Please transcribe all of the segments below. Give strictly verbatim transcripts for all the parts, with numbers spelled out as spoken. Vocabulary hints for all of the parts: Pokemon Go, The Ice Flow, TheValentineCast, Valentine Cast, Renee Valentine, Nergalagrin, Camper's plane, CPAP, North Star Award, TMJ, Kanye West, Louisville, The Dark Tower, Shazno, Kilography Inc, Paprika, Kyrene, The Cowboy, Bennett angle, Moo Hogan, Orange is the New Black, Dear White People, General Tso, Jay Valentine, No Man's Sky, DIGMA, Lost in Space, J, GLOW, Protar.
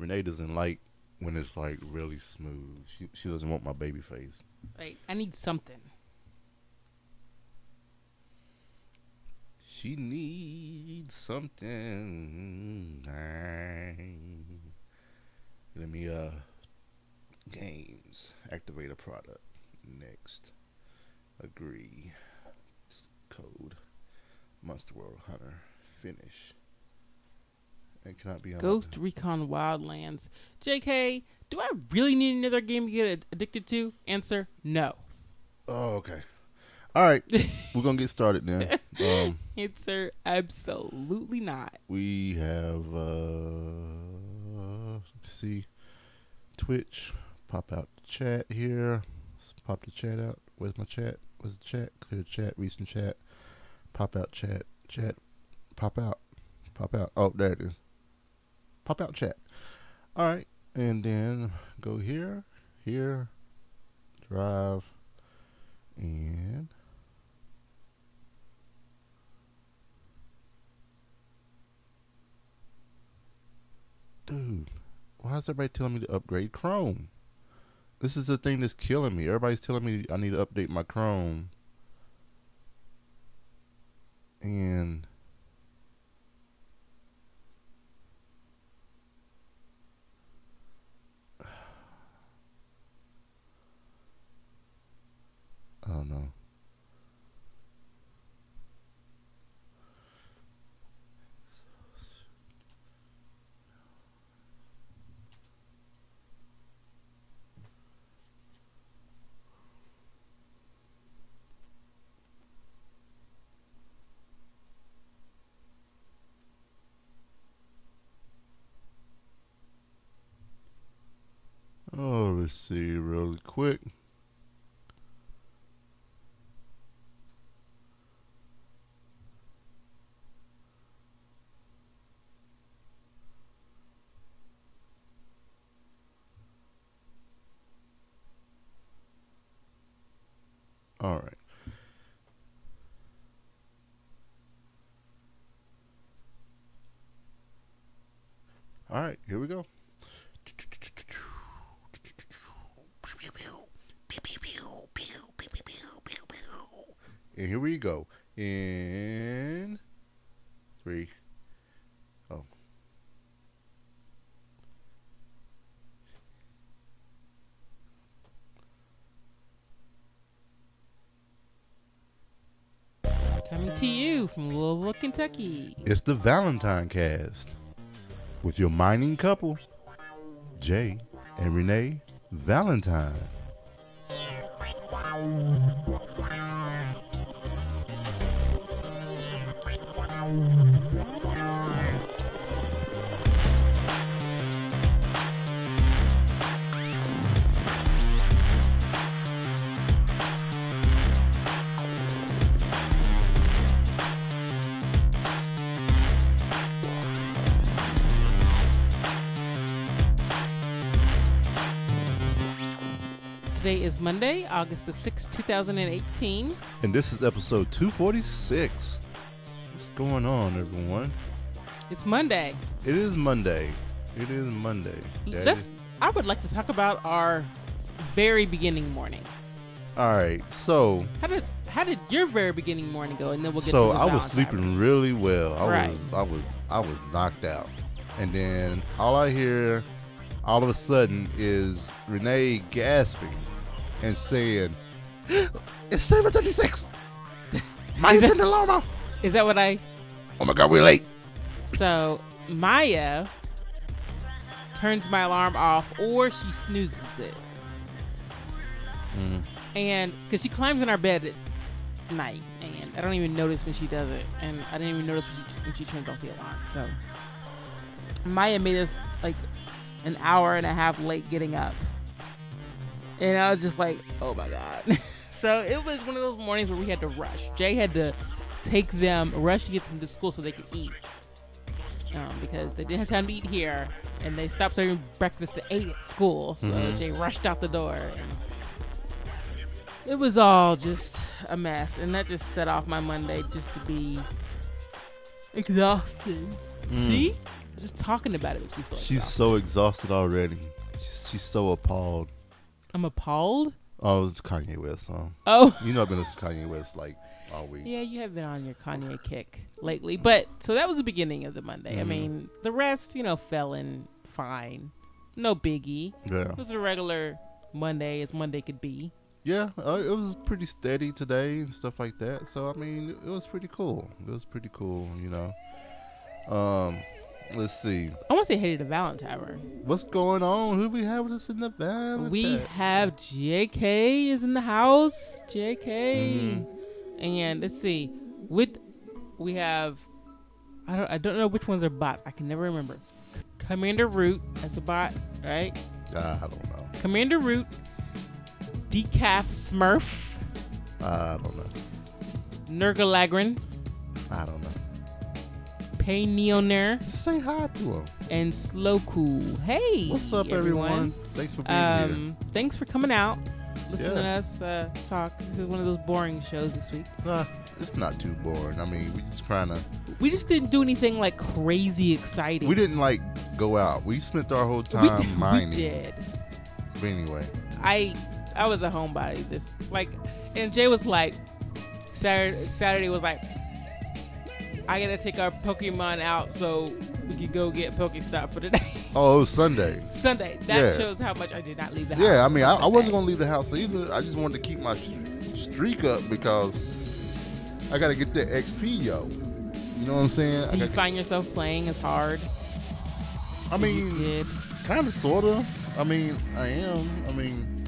Renee doesn't like when it's like really smooth. She she doesn't want my baby face. Like, I need something. She needs something. Let me uh games. Activate a product. Next. Agree. Code. Monster World Hunter. Finish. It cannot be Ghost Recon Wildlands. J K, do I really need another game to get addicted to? Answer, no. Oh, okay. All right. We're going to get started now. Um, Answer, absolutely not. We have, uh, let's see, Twitch. Pop out the chat here. Let's pop the chat out. Where's my chat? Where's the chat? Clear chat. Recent chat. Pop out chat. Chat. Pop out. Pop out. Oh, there it is. Pop out chat. All right, and then go here, here, drive, and dude, why is everybody telling me to upgrade Chrome? This is the thing that's killing me. Everybody's telling me I need to update my Chrome, and I don't know. Oh, let's see really quick. All right. All right, here we go. And here we go. In three. Oh. Coming to you from Louisville, Kentucky. It's the Valentine Cast with your mining couple, Jay and Renee Valentine. Today is Monday, August the sixth, two thousand eighteen. And this is episode two forty-six. What's going on, everyone? It's Monday. It is Monday. It is Monday. Daddy. Let's, I would like to talk about our very beginning morning. All right, so. How did how did your very beginning morning go? And then we'll get so to So I was sleeping really well. I right. Was, I, was, I was knocked out. And then all I hear all of a sudden is Renee gasping and saying, "It's seven thirty-six. Maya turned the alarm off." Is that what I? Oh my God, we're late. So Maya turns my alarm off, or she snoozes it, mm. and because she climbs in our bed at night, and I don't even notice when she does it, and I didn't even notice when she, when she turns off the alarm. So Maya made us like an hour and a half late getting up. And I was just like, oh my God. So it was one of those mornings where we had to rush. Jay had to take them, rush to get them to school so they could eat. Um, because they didn't have time to eat here. And they stopped serving breakfast at eight at school. So mm-hmm. Jay rushed out the door. It was all just a mess. And that just set off my Monday just to be exhausted. Mm. See? just talking about it makes me feel like she's so exhausted already. She's, she's so appalled. I'm appalled? Oh, it's Kanye West song. Oh. You know I've been listening to Kanye West like all week. Yeah, you have been on your Kanye kick lately. But so that was the beginning of the Monday. Mm. I mean, the rest, you know, fell in fine. No biggie. Yeah. It was a regular Monday as Monday could be. Yeah, uh, it was pretty steady today and stuff like that. So, I mean, it was pretty cool. It was pretty cool, you know. Um, let's see. I want to say hey to the Valentine. What's going on? Who do we have with us in the Valentine? We have J K is in the house. J K. Mm-hmm. And let's see. With we have I don't I don't know which ones are bots. I can never remember. C- Commander Root, that's a bot, right? Uh, I don't know. Commander Root, Decaf Smurf. Uh, I don't know. Nergalagrin. I don't know. Hey Neoner. Say hi to him. And Slow Cool. Hey. What's up, everyone? everyone? Thanks for being um, here. Thanks for coming out. Listen yeah. to us uh, talk. This is one of those boring shows this week. Uh, it's not too boring. I mean, we just trying to. We just didn't do anything like crazy exciting. We didn't like go out. We spent our whole time we did, mining. We did. But anyway. I I was a homebody. This like, and Jay was like, Saturday Saturday was like. I gotta take our Pokemon out so we could go get Pokestop for today. Oh, it was Sunday. Sunday. That yeah. shows how much I did not leave the house. Yeah, I mean, I, I wasn't gonna leave the house either. I just wanted to keep my streak up because I gotta get that X P, yo. You know what I'm saying? Do you find yourself playing as hard? I mean, kind of, sort of. I mean, I am. I mean,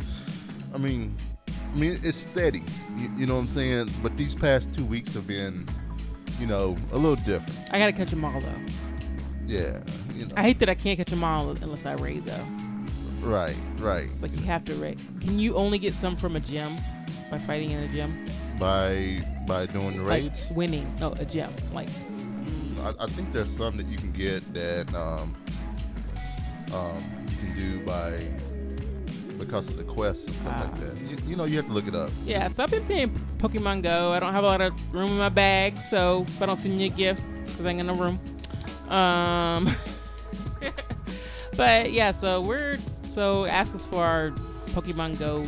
I mean, I mean, it's steady. You, you know what I'm saying? But these past two weeks have been, you know, a little different. I gotta catch them all though. Yeah, you know. I hate that I can't catch them all unless I raid though. Right, right. It's like you have to raid. Can you only get some from a gym by fighting in a gym? By by doing the raids? Like winning? No, a gym. Like, I, I think there's some that you can get that um um you can do by because of the quests and stuff ah. like that. You, you know, you have to look it up. Yeah, so I've been playing Pokemon Go. I don't have a lot of room in my bag, so if I don't send you a gift, because I ain't got no room. Um, but yeah, so we're, so ask us for our Pokemon Go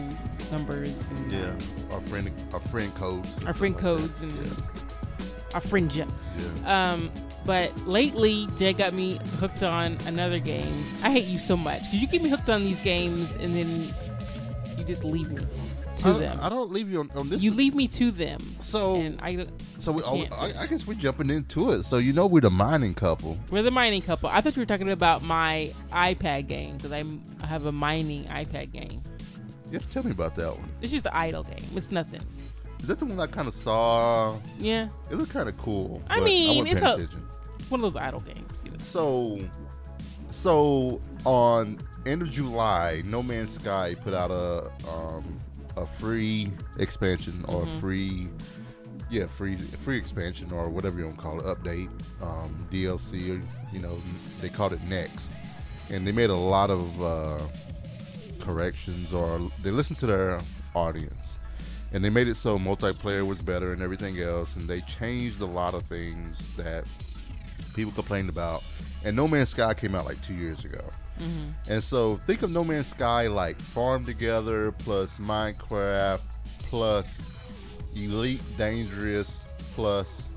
numbers. And, yeah, our friend, our friend codes. Our friend codes like and yeah. our friend gem. Yeah. Um, But lately, Jay got me hooked on another game. I hate you so much. Because you get me hooked on these games, and then you just leave me to I them. I don't leave you on, on this. You one. leave me to them. So, and I, so we, I, I, I guess we're jumping into it. So, you know we're the mining couple. We're the mining couple. I thought you were talking about my iPad game, because I have a mining iPad game. You have to tell me about that one. It's just an idle game. It's nothing. Is that the one I kind of saw? Yeah. It looked kind of cool. I mean, I it's a, one of those idle games. You know? So, so on end of July, No Man's Sky put out a um, a free expansion or mm-hmm. a free, yeah, free free expansion or whatever you want to call it, update, um, D L C, or, you know, they called it Next. And they made a lot of uh, corrections, or they listened to their audience. And they made it so multiplayer was better and everything else. And they changed a lot of things that people complained about. And No Man's Sky came out like two years ago. Mm-hmm. And so think of No Man's Sky like Farm Together plus Minecraft plus Elite Dangerous plus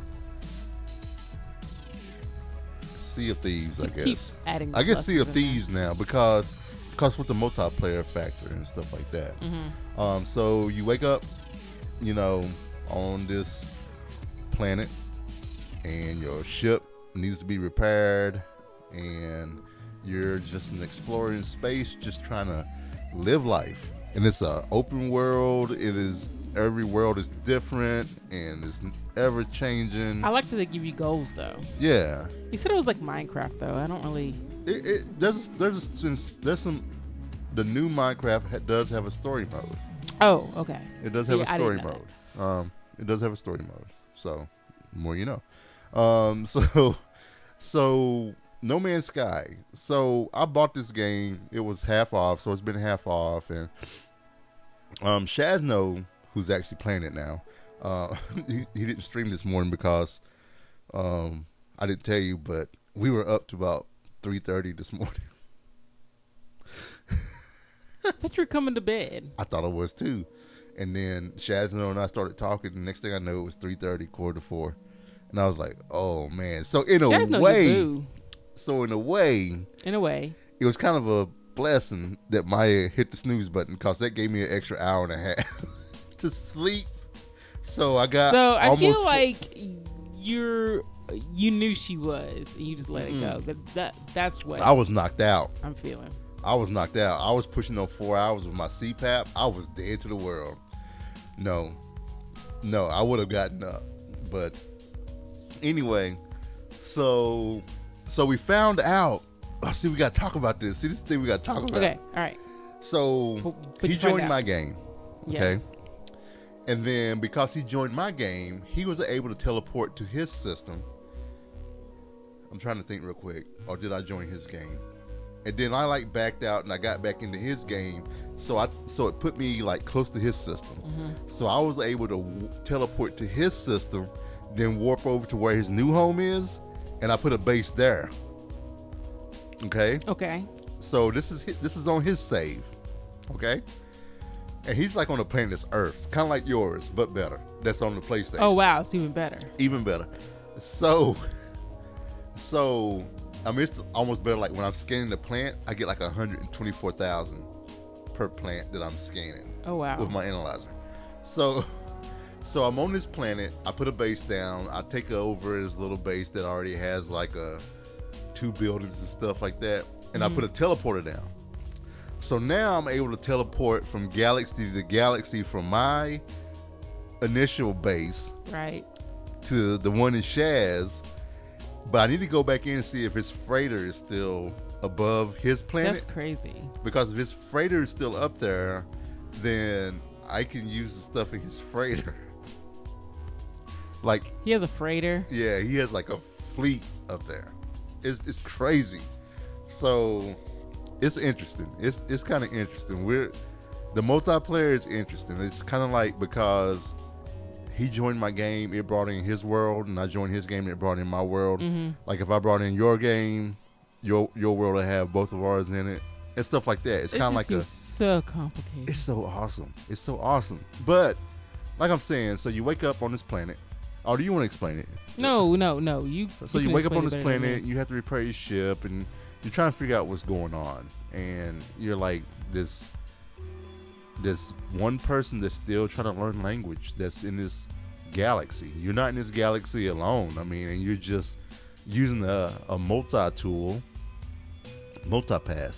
Sea of Thieves, I guess. Keep adding the I guess Sea of Thieves now because, because with the multiplayer factor and stuff like that. Mm-hmm. Um, so you wake up, you know, on this planet, and your ship needs to be repaired, and you're just an explorer in space just trying to live life. And it's an open world. It is, every world is different and it's ever changing. I like that they give you goals though. Yeah. You said it was like Minecraft though. I don't really. It, it there's there's there's, there's some the new Minecraft ha- does have a story mode. Oh, okay. It does have yeah, a story mode. Um, it does have a story mode. So, more you know. Um, so, so No Man's Sky. So I bought this game. It was half off, so it's been half off. And um, Shazno, who's actually playing it now, uh, he, he didn't stream this morning because um, I didn't tell you, but we were up to about three thirty this morning. I thought you were coming to bed. I thought I was too. And then Shazno and I started talking. The next thing I know, it was three thirty, quarter to four. And I was like, oh, man. So in a Shazno's way, so in a way, in a way, it was kind of a blessing that Maya hit the snooze button, because that gave me an extra hour and a half to sleep. So I got So I feel like you're, you knew she was. And you just let mm-hmm. it go. That, that That's what. I was knocked out. I'm feeling. I was knocked out. I was pushing on four hours with my C PAP. I was dead to the world. No. No, I would have gotten up. But anyway, so so we found out. Oh, see, we got to talk about this. See, this is the thing we got to talk about. Okay, all right. So but he joined my game. Okay. Yes. And then because he joined my game, he was able to teleport to his system. I'm trying to think real quick. Or did I join his game? And then I like backed out and I got back into his game. So I so it put me like close to his system. Mm-hmm. So I was able to w teleport to his system, then warp over to where his new home is. And I put a base there. Okay. Okay. So this is this is on his save. Okay. And he's like on a planet that's Earth, kind of like yours, but better. That's on the PlayStation. Oh, wow. It's even better. Even better. So, so... I mean, it's almost better. Like when I'm scanning the plant, I get like one hundred twenty-four thousand per plant that I'm scanning. Oh, wow. With my analyzer. So, so I'm on this planet. I put a base down. I take over his little base that already has like a two buildings and stuff like that. And mm-hmm. I put a teleporter down. So now I'm able to teleport from galaxy to galaxy from my initial base. Right. To the one in Shaz. But I need to go back in and see if his freighter is still above his planet. That's crazy. Because if his freighter is still up there, then I can use the stuff in his freighter. Like he has a freighter? Yeah, he has like a fleet up there. It's it's crazy. So it's interesting. It's it's kind of interesting. We're the multiplayer is interesting. It's kind of like because he joined my game, it brought in his world, and I joined his game, it brought in my world. Mm-hmm. Like if I brought in your game, your your world would have both of ours in it, and stuff like that. It's kind of like a so complicated. It's so awesome. It's so awesome. But like I'm saying, so you wake up on this planet. Oh, do you want to explain it? No, no, no. You. So you, you wake up on this planet. You have to repair your ship, and you're trying to figure out what's going on, and you're like this. This one person that's still trying to learn language that's in this galaxy. You're not in this galaxy alone. I mean, and you're just using a, a multi-tool, multi-pass.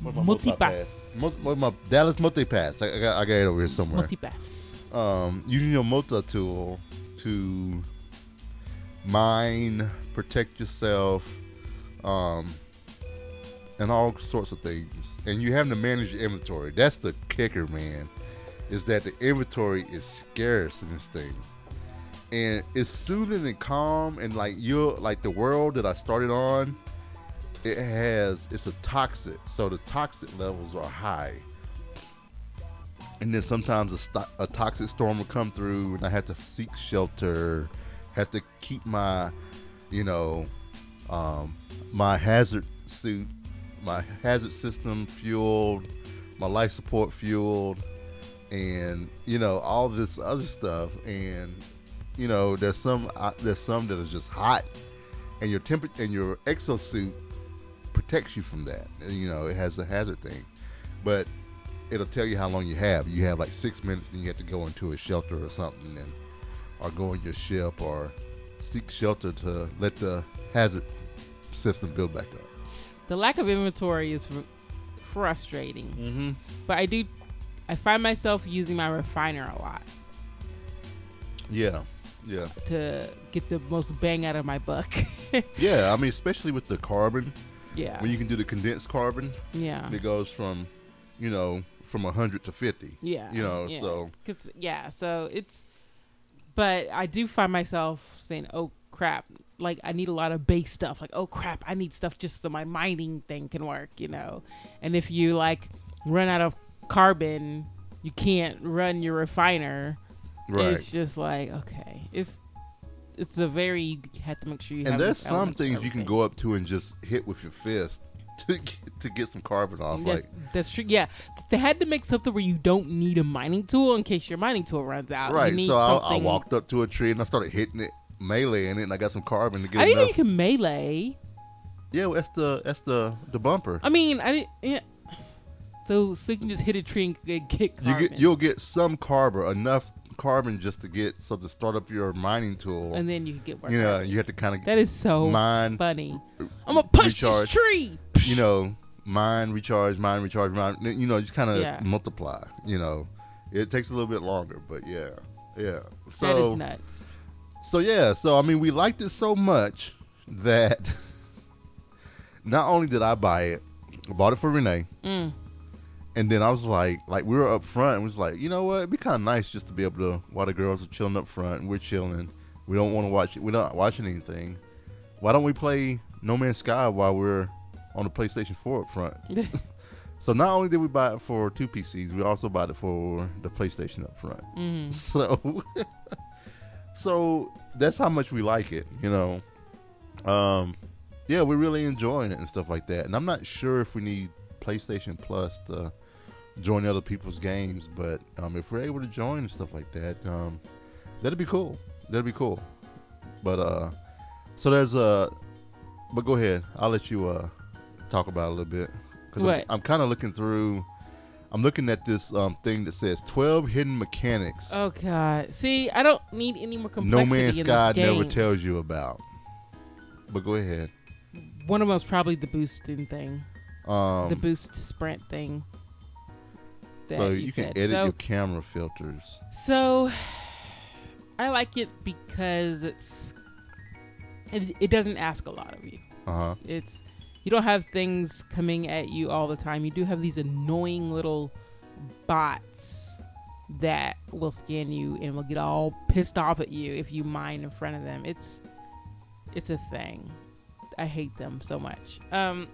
Multi-pass. Dallas multi-pass. I, I, got, I got it over here somewhere. Multi-pass. Um, using your multi-tool to mine, protect yourself, um, and all sorts of things. And you having to manage your inventory. That's the kicker, man, is that the inventory is scarce in this thing. And it's soothing and calm, and like you're like the world that I started on, it has it's a toxic, so the toxic levels are high. And then sometimes a, a toxic storm will come through, and I have to seek shelter, have to keep my, you know, um, my hazard suit. My hazard system fueled, my life support fueled, and you know all this other stuff. And you know there's some uh, there's some that is just hot, and your temper and your exosuit protects you from that. And, you know it has the hazard thing, but it'll tell you how long you have. You have like six minutes, and you have to go into a shelter or something, and or go on your ship or seek shelter to let the hazard system build back up. The lack of inventory is fr frustrating, mm-hmm. but I do. I find myself using my refiner a lot. Yeah, yeah. To get the most bang out of my buck. Yeah, I mean, especially with the carbon. Yeah. When you can do the condensed carbon. Yeah. It goes from, you know, from a hundred to fifty. Yeah. You know, yeah. so. 'Cause, yeah, so it's. But I do find myself saying, "Oh crap." Like I need a lot of base stuff. Like, oh crap, I need stuff just so my mining thing can work, you know. And if you like run out of carbon, you can't run your refiner. Right. It's just like okay, it's it's a very, you have to make sure you and have. And there's some things you can go up to and just hit with your fist to get, to get some carbon off. That's, like that's true. Yeah, they had to make something where you don't need a mining tool in case your mining tool runs out. Right. You need so I, I walked up to a tree and I started hitting it, meleeing it, and I got some carbon to get. I didn't enough. know you can melee. Yeah, well, that's the that's the the bumper. I mean, I didn't. Yeah. So, so you can just hit a tree and get carbon. You get, you'll get some carbon, enough carbon just to get so to start up your mining tool, and then you can get work. You know, you have to kind of that is so mine, funny. I'm gonna punch recharge, this tree. You know, mine, recharge, mine, recharge, mine. You know, just kind of yeah. multiply. You know, it takes a little bit longer, but yeah, yeah. So that is nuts. So yeah, so I mean, we liked it so much that not only did I buy it, I bought it for Renee. Mm. And then I was like, like we were up front and was like, you know what? It'd be kind of nice just to be able to, while the girls are chilling up front and we're chilling, we don't want to watch it. We're not watching anything. Why don't we play No Man's Sky while we're on the PlayStation four up front? So not only did we buy it for two P Cs, we also bought it for the PlayStation up front. Mm-hmm. So, so that's how much we like it, you know? Um, yeah, we're really enjoying it and stuff like that. And I'm not sure if we need PlayStation Plus to join other people's games, but um, if we're able to join and stuff like that, um, that'd be cool. That'd be cool. But uh, so there's a. But go ahead. I'll let you uh talk about it a little bit because I'm, I'm kind of looking through. I'm looking at this um thing that says twelve hidden mechanics. Oh God! See, I don't need any more complexity. No Man's Sky never tells you about. But go ahead. One of them's probably the boosting thing. Um, the boost sprint thing. So you can edit your camera filters. So I like it because it's it, it doesn't ask a lot of you. Uh-huh. It's, it's you don't have things coming at you all the time. You do have these annoying little bots that will scan you and will get all pissed off at you if you mine in front of them. It's it's a thing. I hate them so much. Um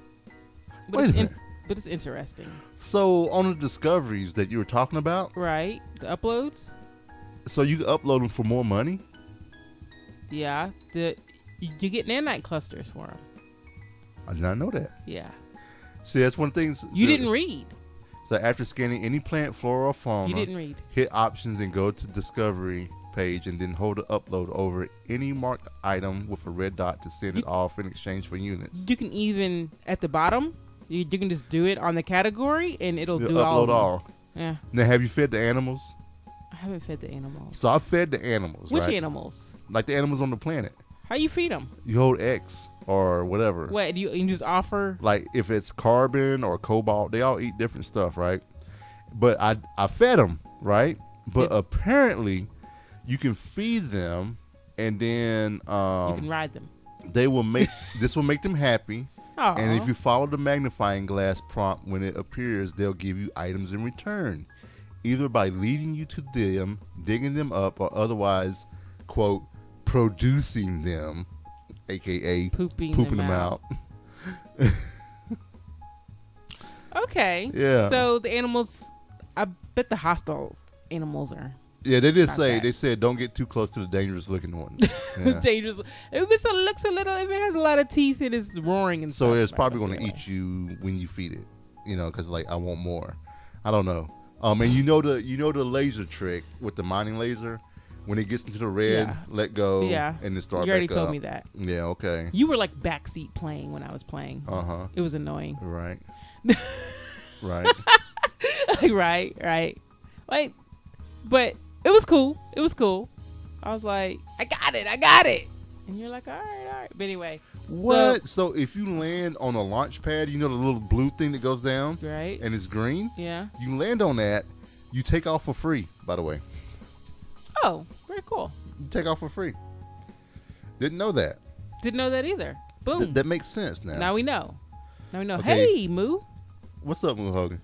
But, Wait it's a in, but it's interesting. So on the discoveries that you were talking about, right? The uploads. So you upload them for more money. Yeah, the you get nanite clusters for them. I did not know that. Yeah. See, that's one of the things you so, didn't read. So after scanning any plant, flora, or fauna, you didn't read. Hit options and go to discovery page, and then hold the upload over any marked item with a red dot to send you, it off in exchange for units. You can even at the bottom. You, you can just do it on the category, and it'll You'll do upload all. Upload all. Yeah. Now, have you fed the animals? I haven't fed the animals. So I fed the animals. Which right? animals? Like the animals on the planet. How you feed them? You hold eggs or whatever. What do you, you just offer? Like if it's carbon or cobalt, they all eat different stuff, right? But I I fed them, right? But it, apparently, you can feed them, and then um, you can ride them. They will make this will make them happy. Aww. And if you follow the magnifying glass prompt when it appears, they'll give you items in return, either by leading you to them, digging them up, or otherwise, quote, producing them, aka pooping, pooping them, them out. out. Okay. Yeah. So the animals, I bet the hostile animals are. Yeah, they did say bad. They said don't get too close to the dangerous looking ones. Yeah. Dangerous. If this looks a little, if it has a lot of teeth, it is roaring and. So it's probably going to eat you when you feed it, you know, because like I want more. I don't know. Um, and you know the you know the laser trick with the mining laser, when it gets into the red, yeah. let go, yeah, and it starts. You already back told up. me that. Yeah. Okay. You were like backseat playing when I was playing. Uh huh. It was annoying. Right. Right. Like, right. Right. Like, but. It was cool. It was cool. I was like, I got it. I got it. And you're like, all right, all right. But anyway. What? So, so if you land on a launch pad, you know the little blue thing that goes down? Right. And it's green? Yeah. You land on that. You take off for free, by the way. Oh, very cool. You take off for free. Didn't know that. Didn't know that either. Boom. Th that makes sense now. Now we know. Now we know. Okay. Hey, Moo. What's up, Moo Hogan?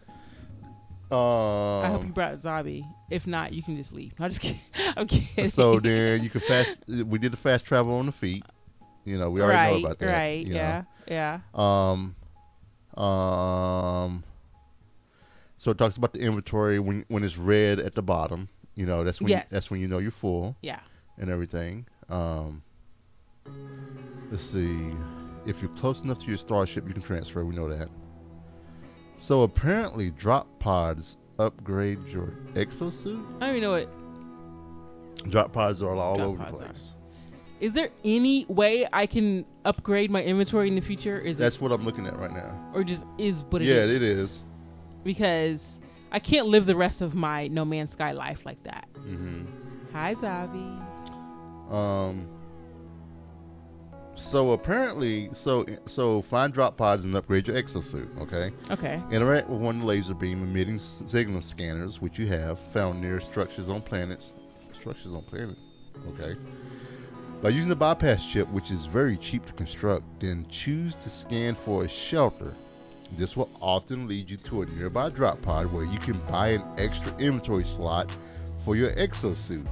Um, I hope you brought Zombie. If not, you can just leave. No, I'm just kidding. I'm kidding. So then you can fast. We did the fast travel on the feet. You know, we already right, know about that. Right? You yeah. Know. Yeah. Um. Um. So it talks about the inventory when when it's red at the bottom. You know, that's when yes. you, that's when you know you're full. Yeah. And everything. Um. Let's see. If you're close enough to your starship, you can transfer. We know that. So apparently drop pods upgrade your exosuit. I don't even know what drop pods are all drop over the place. Are. Is there any way I can upgrade my inventory in the future? Is That's it, what I'm looking at right now. Or just is what it yeah, is. Yeah, it is. Because I can't live the rest of my No Man's Sky life like that. Mm-hmm. Hi, Zavi. Um... So apparently, so so find drop pods and upgrade your exosuit, okay? Okay. Interact with one laser beam emitting signal scanners, which you have found near structures on planets. Structures on planets, okay? By using the bypass chip, which is very cheap to construct, then choose to scan for a shelter. This will often lead you to a nearby drop pod where you can buy an extra inventory slot for your exosuit.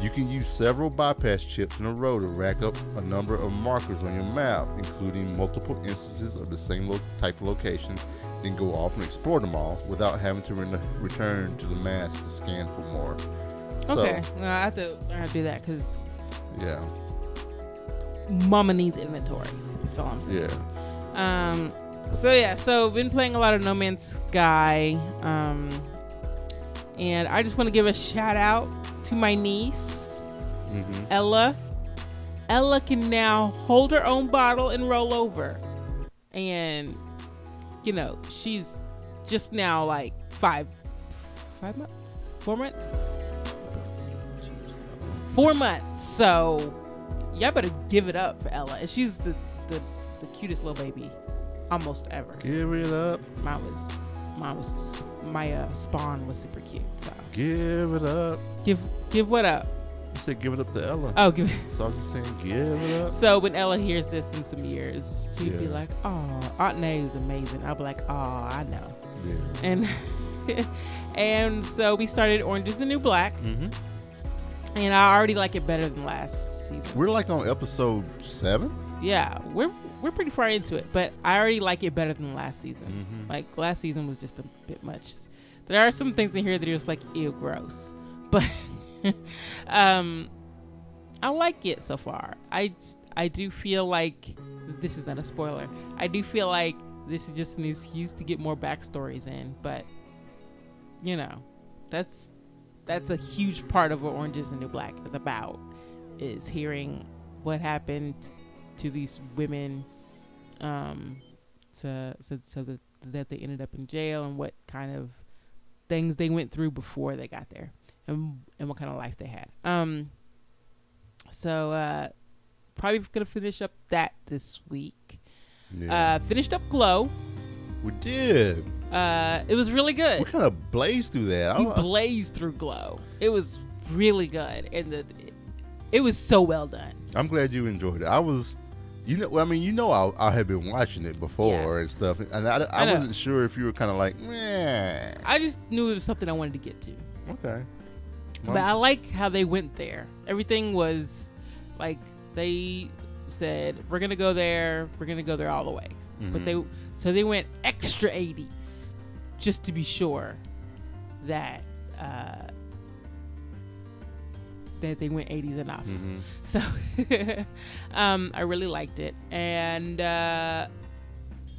You can use several bypass chips in a row to rack up a number of markers on your map, including multiple instances of the same lo type of location, then go off and explore them all without having to re return to the mass to scan for more. Okay, so, no, I have to learn how to do that because yeah, Mama needs inventory. That's all I'm saying. Yeah. Um. So yeah. So been playing a lot of No Man's Sky. Um. And I just want to give a shout out to my niece, mm-hmm. Ella. Ella can now hold her own bottle and roll over. And, you know, she's just now like five, five months, four months, four months. So y'all better give it up for Ella. And she's the, the, the cutest little baby almost ever. Give it up. Mine was, mine was, my uh, spawn was super cute. So. Give it up. Give give what up? You said give it up to Ella. Oh, give it. So I was just saying give it up. So when Ella hears this in some years, she'd yeah. be like, "Oh, Aunt Nay is amazing." I'll be like, "Oh, I know." Yeah. And and so we started Orange is the New Black, mm-hmm. and I already like it better than last season. We're like on episode seven. Yeah, we're we're pretty far into it, but I already like it better than last season. Mm-hmm. Like last season was just a bit much. There are some things in here that are just like, ew, gross. But um, I like it so far. I, I do feel like, this is not a spoiler, I do feel like this is just an excuse to get more backstories in. But, you know, that's that's a huge part of what Orange is the New Black is about, is hearing what happened to these women um, to, so, so that, that they ended up in jail and what kind of things they went through before they got there and and what kind of life they had. Um so uh probably gonna finish up that this week. Yeah. Uh finished up GLOW. We did. Uh it was really good. We kind of blazed through that. We blazed through GLOW. It was really good and the it, it was so well done. I'm glad you enjoyed it. I was You know, I mean, you know, I, I had been watching it before yes. and stuff, and I, I, I wasn't sure if you were kind of like, meh. I just knew it was something I wanted to get to. Okay. Well, but I like how they went there. Everything was, like, they said, we're going to go there, we're going to go there all the way. Mm-hmm. But they, so they went extra eighties just to be sure that, uh, that they went eighties enough. Mm-hmm. So um, I really liked it. And uh,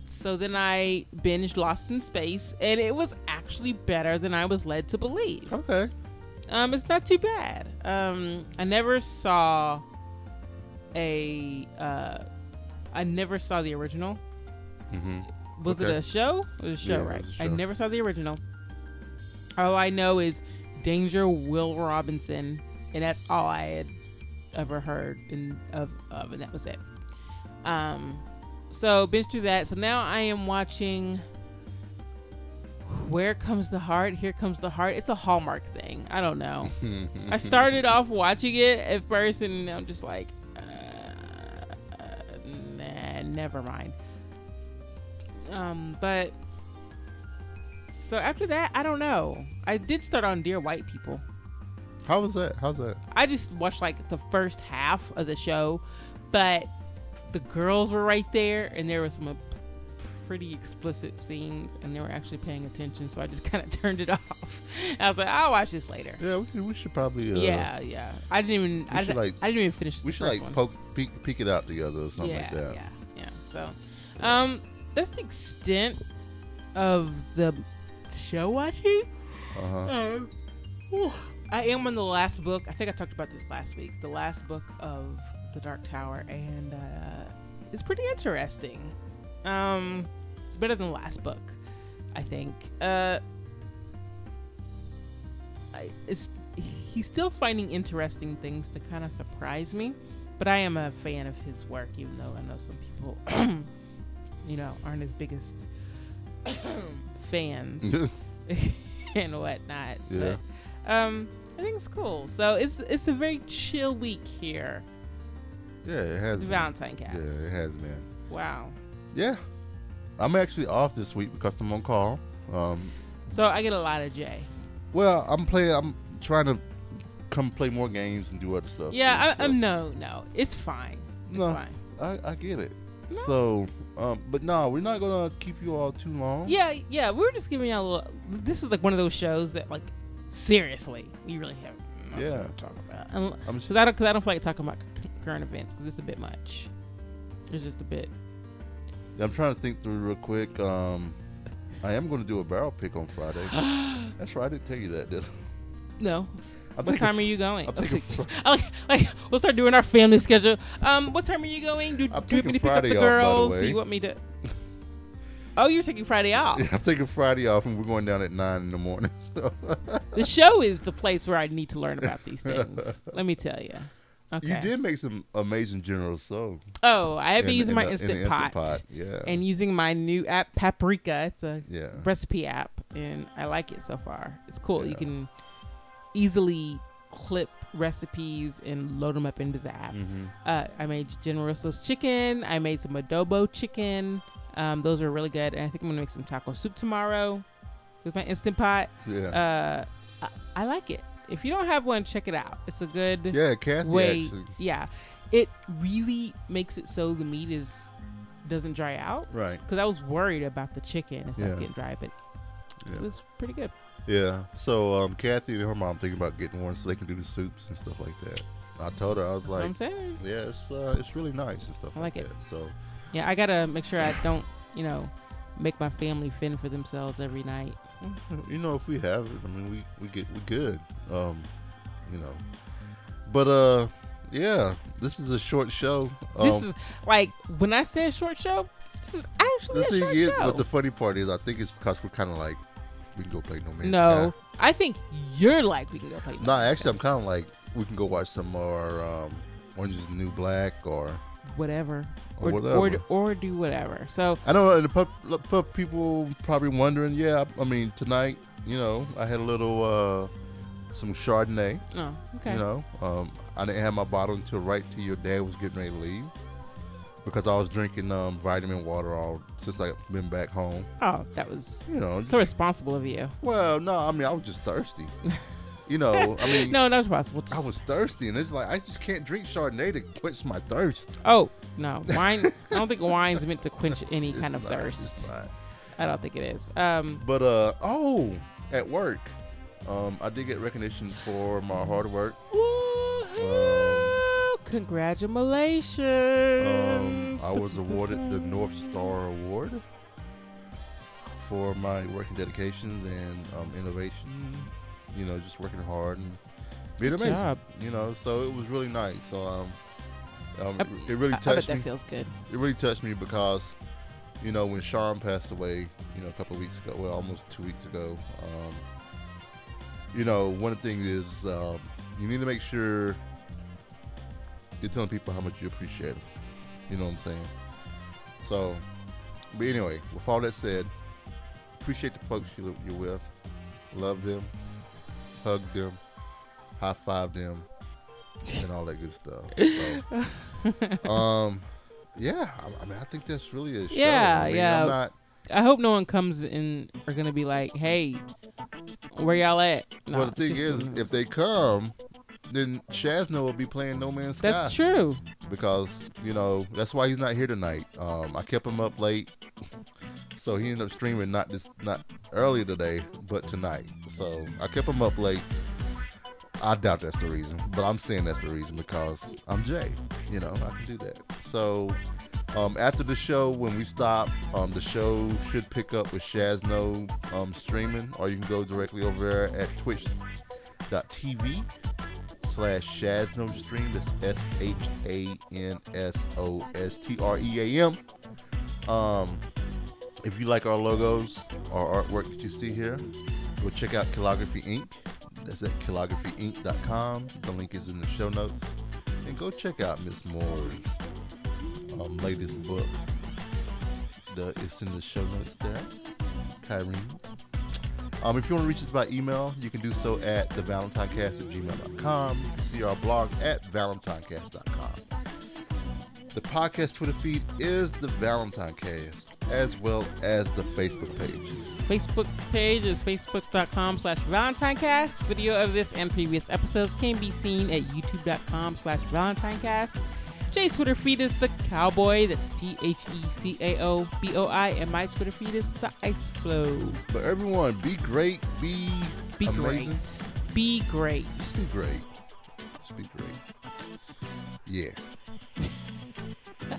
so then I binged Lost in Space, and it was actually better than I was led to believe. Okay. Um, it's not too bad. Um, I never saw a, uh, I never saw the original. Mm-hmm. Was okay. it a show? It was a show, yeah, right? It was a show. I never saw the original. All I know is Danger Will Robinson. And that's all I had ever heard in, of, of, and that was it. Um, so, binged through that. So now I am watching Where Comes the Heart? Here Comes the Heart. It's a Hallmark thing. I don't know. I started off watching it at first, and I'm just like, uh, uh, nah, never mind. Um, but, so after that, I don't know. I did start on Dear White People. How was that? How's that? I just watched like the first half of the show, but the girls were right there, and there was some pretty explicit scenes, and they were actually paying attention, so I just kind of turned it off. I was like, I'll watch this later. Yeah, we should, we should probably. Uh, yeah, yeah. I didn't even. I didn't, like, I didn't even finish. We the should first like one. poke, peek, peek it out together or something yeah, like that. Yeah, yeah. So, um, that's the extent of the show watching. Uh-huh. Uh huh. I am on the last book. I think I talked about this last week. The last book of The Dark Tower, and uh, it's pretty interesting. Um, it's better than the last book, I think. Uh, I, it's he's still finding interesting things to kind of surprise me, but I am a fan of his work, even though I know some people, you know, aren't his biggest fans and whatnot. Yeah. But, um, I think it's cool. So it's it's a very chill week here. Yeah, it has been. TheValentineCast. Yeah, it has been. Wow. Yeah. I'm actually off this week because I'm on call. Um, so I get a lot of J. Well, I'm playing. I'm trying to come play more games and do other stuff. Yeah, too, I, so. I'm no, no. It's fine. It's no, fine. I, I get it. No. So, um, but no, we're not going to keep you all too long. Yeah, yeah. We're just giving y'all a little. This is like one of those shows that, like, seriously, we really have nothing yeah. to talk about. Because I, I don't feel like talking about current events because it's a bit much. It's just a bit. Yeah, I'm trying to think through real quick. Um, I am going to do a barrel pick on Friday. That's right. I didn't tell you that, did I? No. I'll what time a, are you going? I'll take a, like, like, we'll start doing our family schedule. Um, what time are you going? Do, do you want me to pick Friday up the off, girls? The do you want me to? Oh, you're taking Friday off. Yeah, I'm taking Friday off, and we're going down at nine in the morning. So. The show is the place where I need to learn about these things. Let me tell you. Okay. You did make some amazing General Tso. Oh, I have been using my Instant Pot. Yeah. And using my new app, Paprika. It's a yeah. recipe app, and I like it so far. It's cool. Yeah. You can easily clip recipes and load them up into the app. Mm-hmm. uh, I made General Tso's chicken. I made some adobo chicken. Um, those are really good. And I think I'm going to make some taco soup tomorrow with my Instant Pot. Yeah. Uh, I, I like it. If you don't have one, check it out. It's a good yeah, Kathy way. Actually. Yeah, it really makes it so the meat is doesn't dry out. Right. Because I was worried about the chicken. It's yeah. not getting dry, but yeah. it was pretty good. Yeah. So um, Kathy and her mom thinking about getting one so they can do the soups and stuff like that. I told her I was That's like, what I'm saying. Yeah, it's uh, it's really nice and stuff. I like, like it. That. So yeah, I gotta make sure I don't, you know, make my family fend for themselves every night. You know, if we have it, I mean, we we get we good. Um, you know, but uh, yeah, this is a short show. Um, this is like when I said short show, this is actually the a thing short is, show. But the funny part is, I think it's because we're kind of like we can go play No Man's No, Sky. I think you're like we can go play. No, no Man's actually, Sky. I'm kind of like we can go watch some more um, Orange is the New Black or. Whatever. Or, whatever, or or do whatever. So I know the pub, pub people probably wondering. Yeah, I, I mean tonight, you know, I had a little uh, some Chardonnay. Oh, okay. You know, um, I didn't have my bottle until right till your dad was getting ready to leave because I was drinking um, vitamin water all since I've been back home. Oh, that was you know so just, responsible of you. Well, no, I mean I was just thirsty. You know, I mean, no, that's possible. Just I was thirsty, and it's like I just can't drink Chardonnay to quench my thirst. Oh no, wine! I don't think wine's meant to quench any it's kind of not, thirst. I don't think it is. Um, but uh, oh, at work, um, I did get recognition for my hard work. Woohoo! Um, Congratulations! Um, I was awarded the North Star Award for my work and dedication and um, innovation. You know, just working hard and being good amazing. Job. You know, so it was really nice. So um, um I, it really touched I, I bet that me. Feels good. It really touched me because, you know, when Sean passed away, you know, a couple of weeks ago, well, almost two weeks ago, um, you know, one thing is um, you need to make sure you're telling people how much you appreciate them. You know what I'm saying? So, but anyway, with all that said, appreciate the folks you, you're with, love them. Hug them, high five them, and all that good stuff. So, um, yeah, I, I mean, I think that's really a show. Yeah, I mean, yeah. I'm not, I hope no one comes in are gonna be like, "Hey, where y'all at?" No, well, the thing just, is, if they come, then Shazno will be playing No Man's Sky. That's true. Because you know that's why he's not here tonight. Um, I kept him up late. So he ended up streaming not this not earlier today, but tonight. So I kept him up late. I doubt that's the reason, but I'm saying that's the reason because I'm Jay. You know, I can do that. So um, after the show, when we stop, um, the show should pick up with Shazno um, streaming, or you can go directly over there at twitch.tv slash Shazno stream. That's S H A N S O S T R E A M. Um, if you like our logos or artwork that you see here, go check out Kilography Incorporated. That's at kilography inc dot com. The link is in the show notes. And go check out Miss Moore's um, latest book. The, it's in the show notes there. Kyrene. Um, if you want to reach us by email, you can do so at the valentine cast at gmail dot com. You can see our blog at valentine cast dot com. The podcast Twitter feed is The Valentine Cast, as well as the Facebook page. Facebook page is facebook.com slash ValentineCast. Video of this and previous episodes can be seen at youtube.com slash ValentineCast. Jay's Twitter feed is The Cowboy. That's T H E C A O B O I. And my Twitter feed is The Ice Flow. But everyone, be great. Be, be amazing. Great. Be great. Be great. Just be great. Yeah.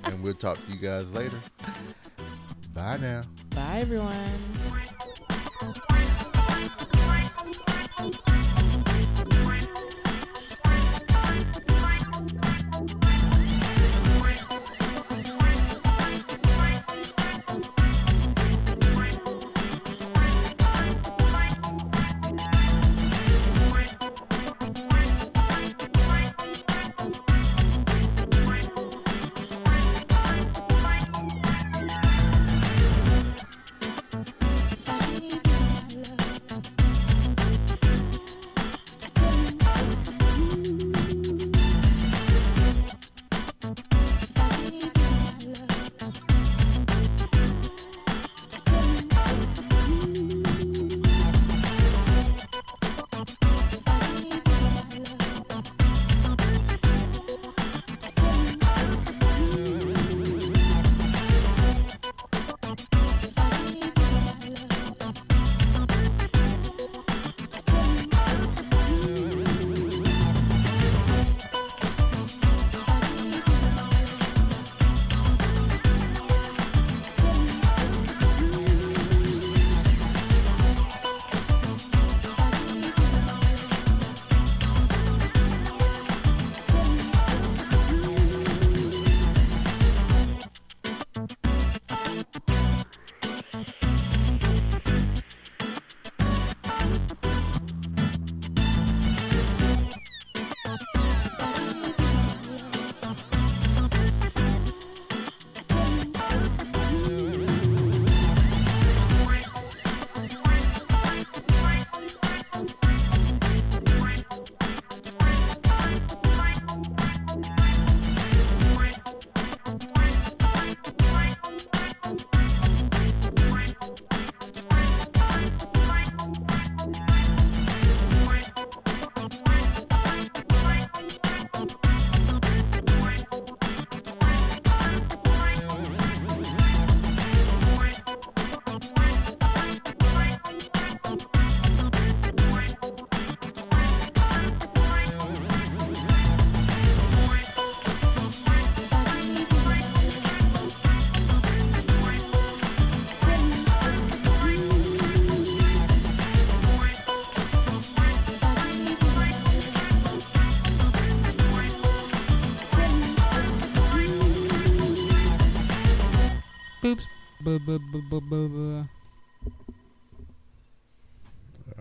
And we'll talk to you guys later. Bye now. Bye, everyone.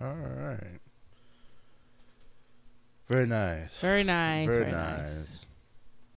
All right. Very nice. Very nice. Very, very nice. nice.